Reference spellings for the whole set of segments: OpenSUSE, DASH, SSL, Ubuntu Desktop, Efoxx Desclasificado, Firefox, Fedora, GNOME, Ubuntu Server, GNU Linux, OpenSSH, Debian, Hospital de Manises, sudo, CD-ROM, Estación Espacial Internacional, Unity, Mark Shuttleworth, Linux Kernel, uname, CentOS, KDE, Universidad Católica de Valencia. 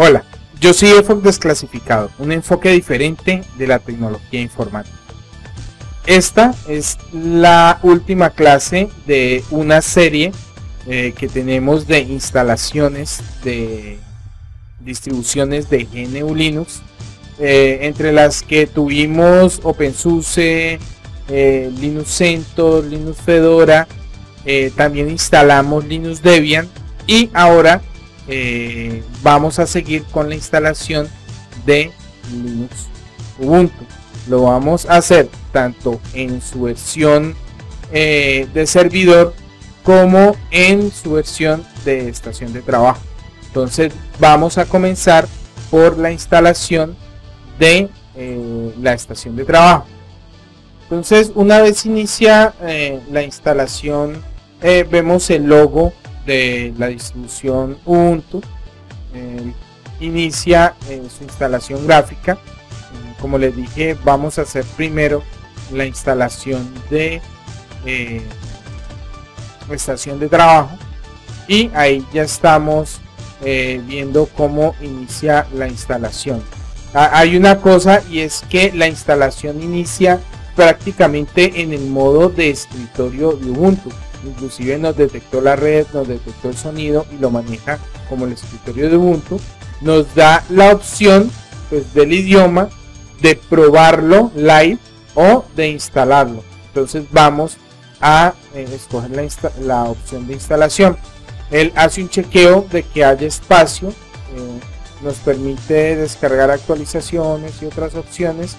Hola, yo soy Efoxx Desclasificado, un enfoque diferente de la tecnología informática. Esta es la última clase de una serie que tenemos de instalaciones de distribuciones de GNU Linux, entre las que tuvimos OpenSUSE, Linux CentOS, Linux Fedora, también instalamos Linux Debian y ahora vamos a seguir con la instalación de Linux Ubuntu. Lo vamos a hacer tanto en su versión de servidor como en su versión de estación de trabajo. Entonces vamos a comenzar por la instalación de la estación de trabajo. Entonces, una vez inicia la instalación, vemos el logo de la distribución Ubuntu. Inicia su instalación gráfica. Como les dije, vamos a hacer primero la instalación de estación de trabajo, y ahí ya estamos viendo cómo inicia la instalación. Hay una cosa, y es que la instalación inicia prácticamente en el modo de escritorio de Ubuntu. Inclusive nos detectó la red, nos detectó el sonido y lo maneja como el escritorio de Ubuntu. Nos da la opción, pues, del idioma, de probarlo live o de instalarlo. Entonces vamos a escoger la opción de instalación. Él hace un chequeo de que haya espacio, nos permite descargar actualizaciones y otras opciones,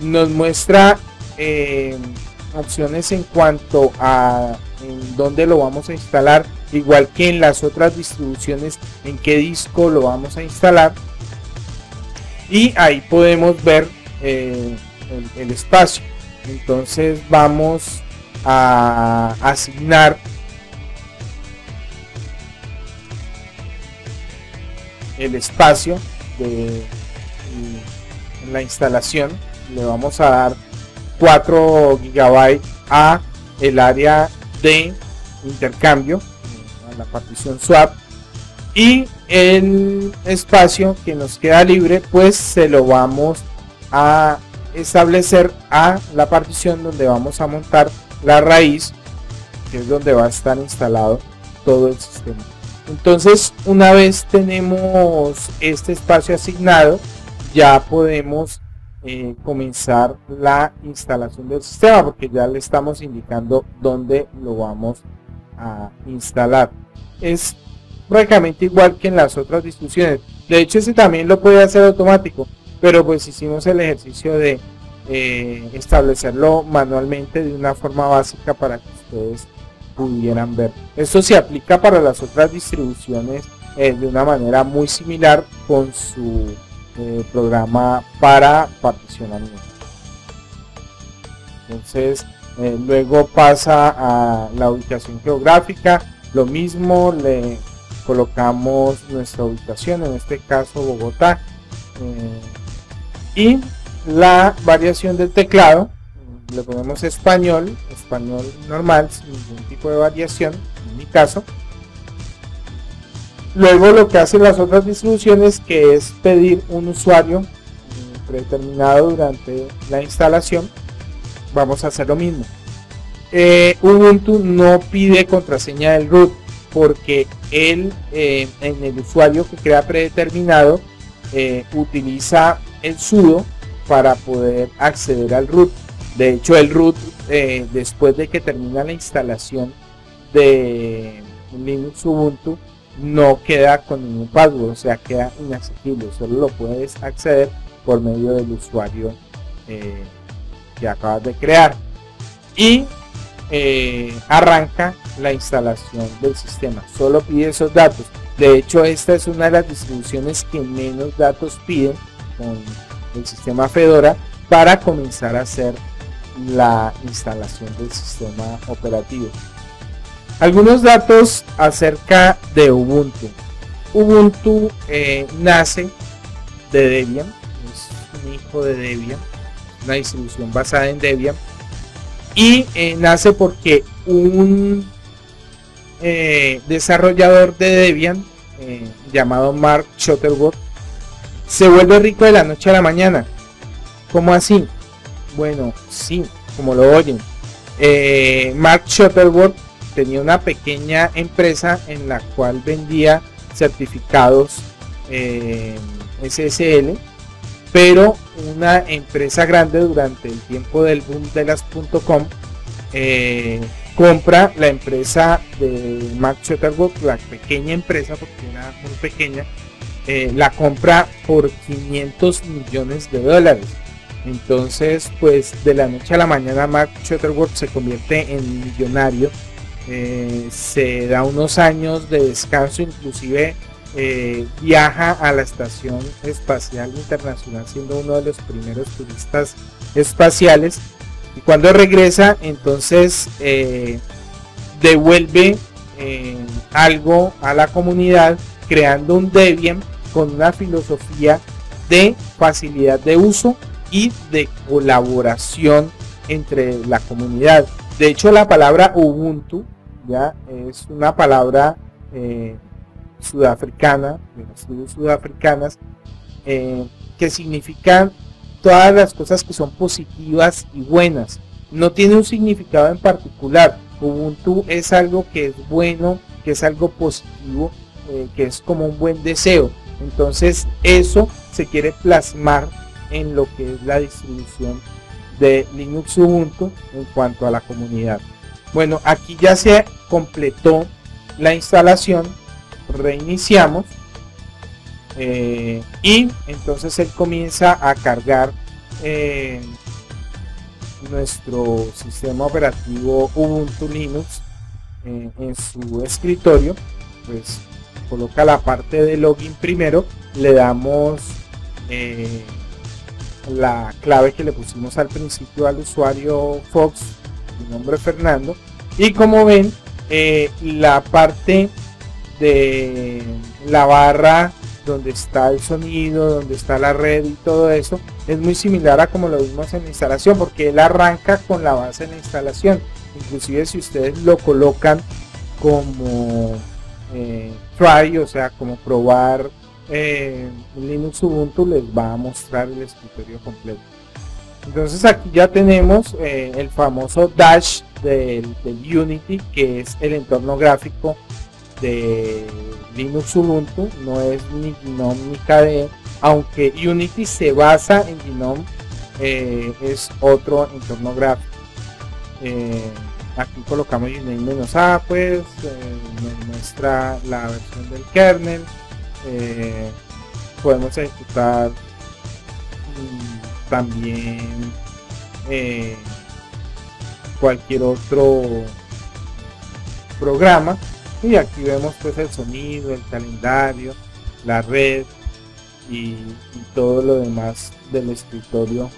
nos muestra opciones en cuanto a en dónde lo vamos a instalar, igual que en las otras distribuciones, en qué disco lo vamos a instalar, y ahí podemos ver el espacio. Entonces vamos a asignar el espacio de la instalación. Le vamos a dar 4 GB a el área de intercambio, a la partición swap, y el espacio que nos queda libre, pues se lo vamos a establecer a la partición donde vamos a montar la raíz, que es donde va a estar instalado todo el sistema. Entonces, una vez tenemos este espacio asignado, ya podemos comenzar la instalación del sistema, porque ya le estamos indicando dónde lo vamos a instalar. Es prácticamente igual que en las otras distribuciones. De hecho, ese también lo puede hacer automático, pero pues hicimos el ejercicio de establecerlo manualmente de una forma básica para que ustedes pudieran ver. Esto se aplica para las otras distribuciones de una manera muy similar, con su programa para particionamiento. Entonces luego pasa a la ubicación geográfica. Lo mismo, le colocamos nuestra ubicación, en este caso Bogotá, y la variación del teclado, le ponemos español, español normal, sin ningún tipo de variación, en mi caso. Luego, lo que hacen las otras distribuciones, que es pedir un usuario predeterminado durante la instalación, vamos a hacer lo mismo. Ubuntu no pide contraseña del root, porque él en el usuario que crea predeterminado utiliza el sudo para poder acceder al root. De hecho, el root, después de que termina la instalación de Linux Ubuntu, no queda con ningún password, o sea, queda inaccesible. Solo lo puedes acceder por medio del usuario que acabas de crear. Y arranca la instalación del sistema. Solo pide esos datos. De hecho, esta es una de las distribuciones que menos datos piden con el sistema Fedora para comenzar a hacer la instalación del sistema operativo. Algunos datos acerca de Ubuntu. Ubuntu nace de Debian, es un hijo de Debian, una distribución basada en Debian, y nace porque un desarrollador de Debian llamado Mark Shuttleworth, se vuelve rico de la noche a la mañana. ¿Cómo así? Bueno, sí, como lo oyen. Mark Shuttleworth tenía una pequeña empresa en la cual vendía certificados SSL, pero una empresa grande durante el tiempo del boom de las .com compra la empresa de Mark Shuttleworth, la pequeña empresa, porque era muy pequeña, la compra por $500 millones. Entonces, pues de la noche a la mañana Mark Shuttleworth se convierte en millonario. Se da unos años de descanso, inclusive viaja a la Estación Espacial Internacional siendo uno de los primeros turistas espaciales, y cuando regresa entonces devuelve algo a la comunidad creando un Debian con una filosofía de facilidad de uso y de colaboración entre la comunidad. De hecho, la palabra Ubuntu ya es una palabra sudafricana, de las tribus sudafricanas, que significan todas las cosas que son positivas y buenas. No tiene un significado en particular. Ubuntu es algo que es bueno, que es algo positivo, que es como un buen deseo. Entonces eso se quiere plasmar en lo que es la distribución de Linux Ubuntu en cuanto a la comunidad. Bueno, aquí ya se completó la instalación. Reiniciamos y entonces él comienza a cargar nuestro sistema operativo Ubuntu Linux en su escritorio. Pues coloca la parte de login primero, le damos la clave que le pusimos al principio al usuario Fox, mi nombre es Fernando, y como ven la parte de la barra donde está el sonido, donde está la red y todo eso, es muy similar a como lo vimos en la instalación, porque él arranca con la base de la instalación. Inclusive si ustedes lo colocan como try, o sea como probar Linux Ubuntu, les va a mostrar el escritorio completo. Entonces aquí ya tenemos el famoso DASH del Unity, que es el entorno gráfico de Linux Ubuntu, no es ni GNOME ni KDE, aunque Unity se basa en GNOME, es otro entorno gráfico. Aquí colocamos uname-a, pues nos muestra la versión del kernel, podemos ejecutar también cualquier otro programa. Y aquí vemos pues el sonido, el calendario, la red y todo lo demás del escritorio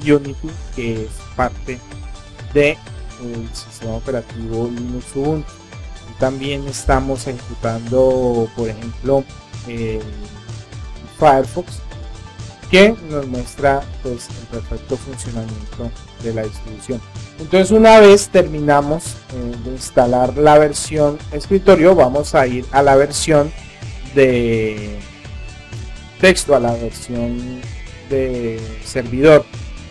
Unity, que es parte del sistema operativo Linux Ubuntu. También estamos ejecutando, por ejemplo, Firefox, que nos muestra pues el perfecto funcionamiento de la distribución. Entonces, una vez terminamos de instalar la versión escritorio, vamos a ir a la versión de texto, a la versión de servidor.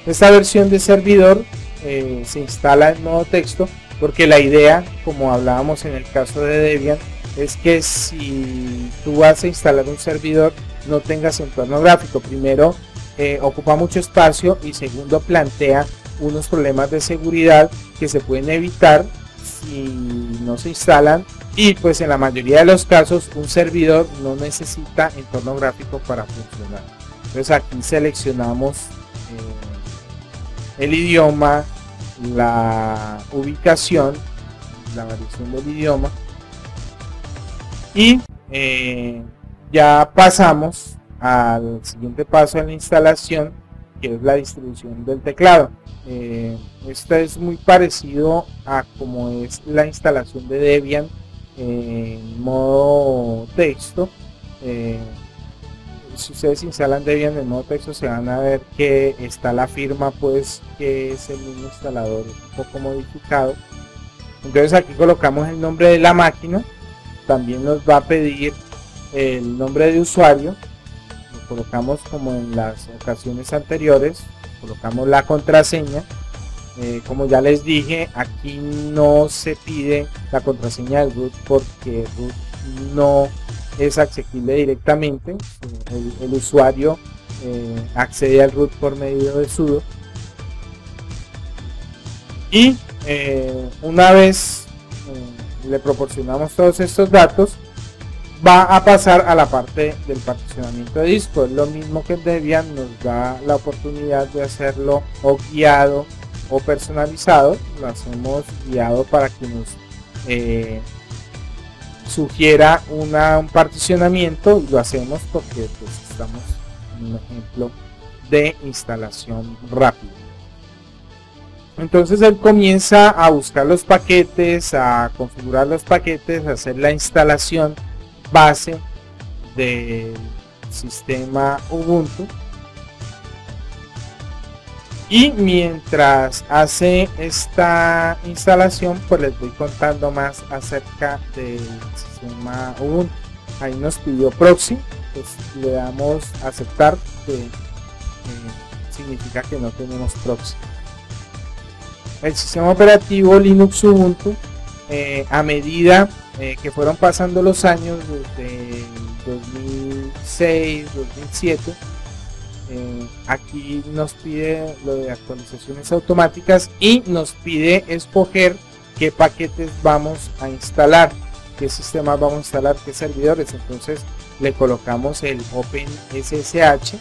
Esta versión de servidor se instala en modo texto, porque la idea, como hablábamos en el caso de Debian, es que si tú vas a instalar un servidor, no tengas entorno gráfico. Primero, ocupa mucho espacio, y segundo, plantea unos problemas de seguridad que se pueden evitar si no se instalan, y pues en la mayoría de los casos un servidor no necesita entorno gráfico para funcionar. Entonces aquí seleccionamos el idioma, la ubicación, la variación del idioma, y ya pasamos al siguiente paso en la instalación, que es la distribución del teclado. Esto es muy parecido a como es la instalación de Debian en modo texto. Si ustedes instalan Debian en modo texto, se van a ver que está la firma, pues que es el mismo instalador, un poco modificado. Entonces aquí colocamos el nombre de la máquina. También nos va a pedir el nombre de usuario, lo colocamos como en las ocasiones anteriores, colocamos la contraseña. Como ya les dije, aquí no se pide la contraseña del root porque root no es accesible directamente. El usuario accede al root por medio de sudo. Y una vez le proporcionamos todos estos datos, va a pasar a la parte del particionamiento de disco. Es lo mismo que Debian, nos da la oportunidad de hacerlo o guiado o personalizado. Lo hacemos guiado para que nos sugiera un particionamiento, y lo hacemos porque pues estamos en un ejemplo de instalación rápida. Entonces él comienza a buscar los paquetes, a configurar los paquetes, a hacer la instalación base del sistema Ubuntu, y mientras hace esta instalación pues les voy contando más acerca del sistema Ubuntu. Ahí nos pidió proxy, pues le damos a aceptar, que significa que no tenemos proxy. El sistema operativo Linux Ubuntu, a medida que fueron pasando los años, desde 2006, 2007, aquí nos pide lo de actualizaciones automáticas y nos pide escoger qué paquetes vamos a instalar, qué sistemas vamos a instalar, qué servidores. Entonces le colocamos el OpenSSH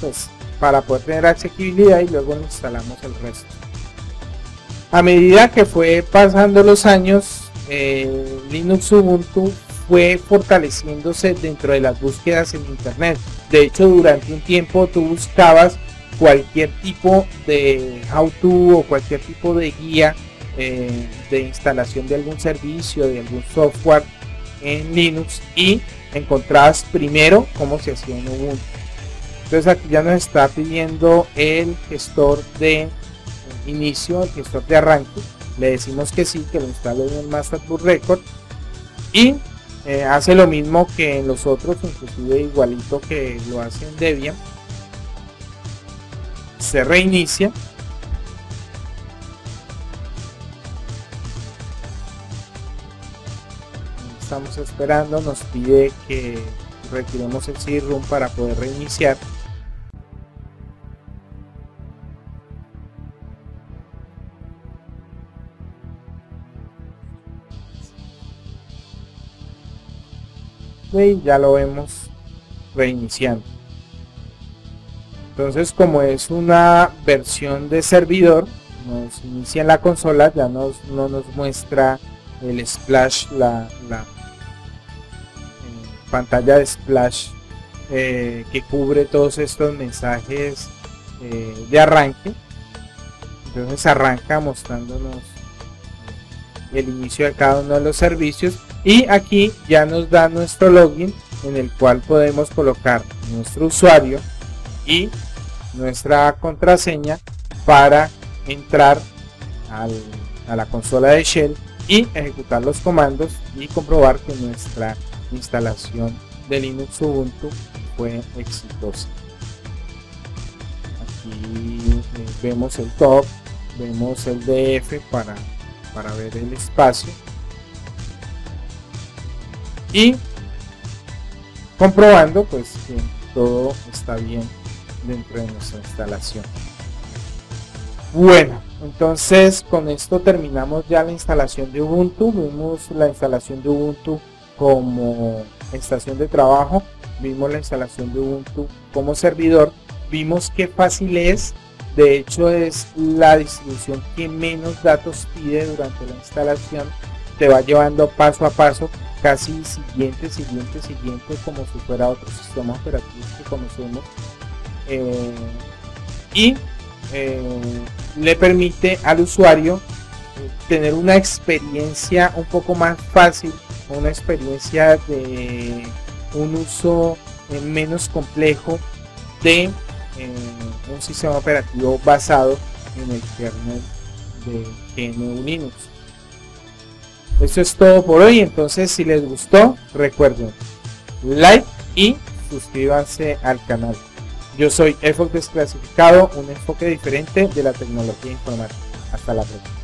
pues, para poder tener accesibilidad, y luego instalamos el resto. A medida que fue pasando los años, Linux Ubuntu fue fortaleciéndose dentro de las búsquedas en internet. De hecho, durante un tiempo tú buscabas cualquier tipo de how to o cualquier tipo de guía de instalación de algún servicio, de algún software en Linux, y encontrabas primero cómo se hacía en Ubuntu. Entonces aquí ya nos está pidiendo el gestor de inicio, el gestor de arranque. Le decimos que sí, que lo instale en el master boot record, y hace lo mismo que en los otros, inclusive igualito que lo hace en Debian. Se reinicia, estamos esperando, nos pide que retiremos el CD-ROM para poder reiniciar. Y ya lo vemos reiniciando. Entonces, como es una versión de servidor, nos inicia en la consola, ya no nos muestra el splash, la pantalla de splash que cubre todos estos mensajes de arranque. Entonces arranca mostrándonos el inicio de cada uno de los servicios, y aquí ya nos da nuestro login, en el cual podemos colocar nuestro usuario y nuestra contraseña para entrar a la consola de Shell y ejecutar los comandos, y comprobar que nuestra instalación de Linux Ubuntu fue exitosa. Aquí vemos el top, vemos el DF para ver el espacio, y comprobando pues que todo está bien dentro de nuestra instalación. Bueno, entonces con esto terminamos ya la instalación de Ubuntu. Vimos la instalación de Ubuntu como estación de trabajo, vimos la instalación de Ubuntu como servidor, vimos qué fácil es. De hecho, es la distribución que menos datos pide durante la instalación. Te va llevando paso a paso, casi siguiente, como si fuera otro sistema operativo que conocemos, y le permite al usuario tener una experiencia un poco más fácil, una experiencia de un uso menos complejo de un sistema operativo basado en el kernel de GNU Linux. Eso es todo por hoy. Entonces, si les gustó, recuerden like y suscríbanse al canal. Yo soy Efoxx Desclasificado, un enfoque diferente de la tecnología informática. Hasta la próxima.